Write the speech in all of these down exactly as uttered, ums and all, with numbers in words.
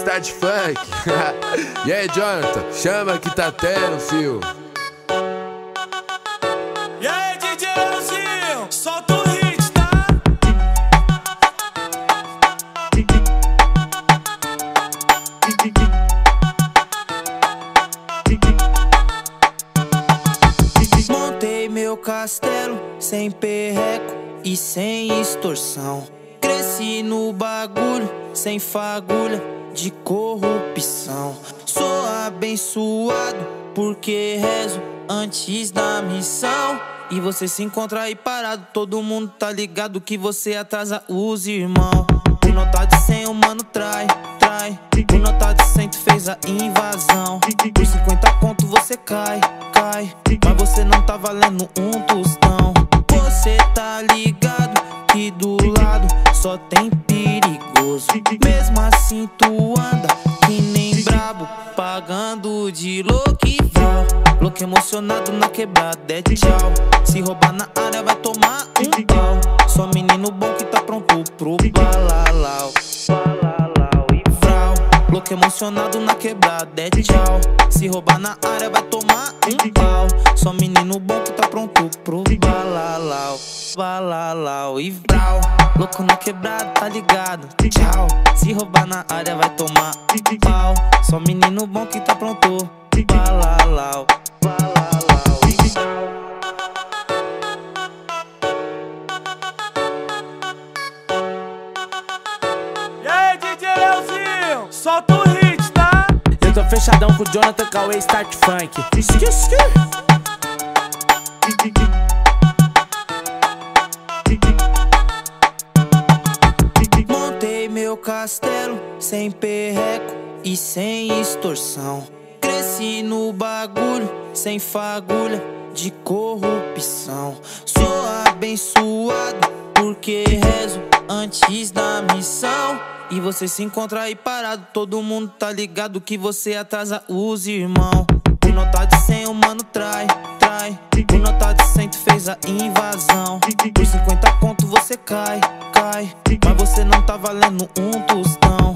Start Funk. E aí, Jonathan, chama que tá tendo, fio. E aí, D J Leozinho, solta o hit, tá? Montei meu castelo sem perreco e sem extorsão. Cresci no bagulho, sem fagulha de corrupção. Sou abençoado porque rezo antes da missão. E você se encontra aí parado, todo mundo tá ligado que você atrasa os irmãos. Por nota de cem o mano trai, trai. Por nota de cem tu fez a invasão. Por cinquenta conto você cai, cai. Mas você não tá valendo um tostão. Você tá ligado que do lado só tem perigoso. Mesmo assim tu anda que nem brabo, pagando de louco e val. Louco emocionado na quebrada é tchau. Se roubar na área vai tomar um pau. Só menino bom que tá pronto pro balalau. Balalau e vral. Louco emocionado na quebrada é tchau. Se roubar na área vai tomar um pau. Só menino bom que tá pronto pro balalau. Balalau e brau. Louco na quebrada, tá ligado? Tchau. Se roubar na área vai tomar pau. Só menino bom que tá pronto. Balalau, balalau e brau. E aí, D J Leozinho, solta o hit, tá? Eu tô fechadão com o Jonathan Cauê, Start Funk. Montei meu castelo sem perreco e sem extorsão. Cresci no bagulho sem fagulha de corrupção. Sou abençoado porque rezo antes da missão. E você se encontra aí parado, todo mundo tá ligado que você atrasa os irmãos. Por nota de cem o mano trai, trai. Por nota de cem tu fez a invasão. Por cinquenta conto você cai, cai. Mas você não tá valendo um tostão.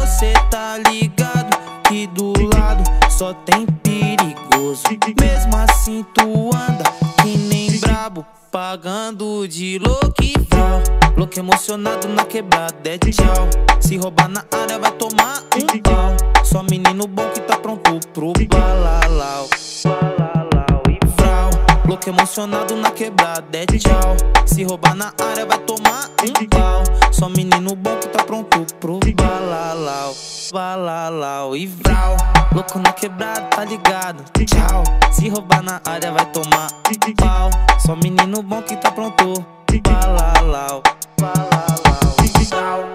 Você tá ligado que do lado só tem perigoso. Mesmo assim tu anda que nem brabo, pagando de louco e val. Louco emocionado na quebrada é tchau. Se roubar na área vai tomar um pau. Só menino bom que tá pronto pro balalau. Balalau e vral. Louco emocionado na quebrada é tchau. Se roubar na área vai tomar um pau. Só menino bom que tá pronto pro balalau. Balalau e vral. Louco na quebrada, tá ligado? Tchau. Se roubar na área vai tomar pau. Só menino bom que tá pronto. Balalau, balalau e vral.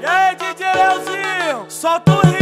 E aí, D J Leozinho, solta o rio.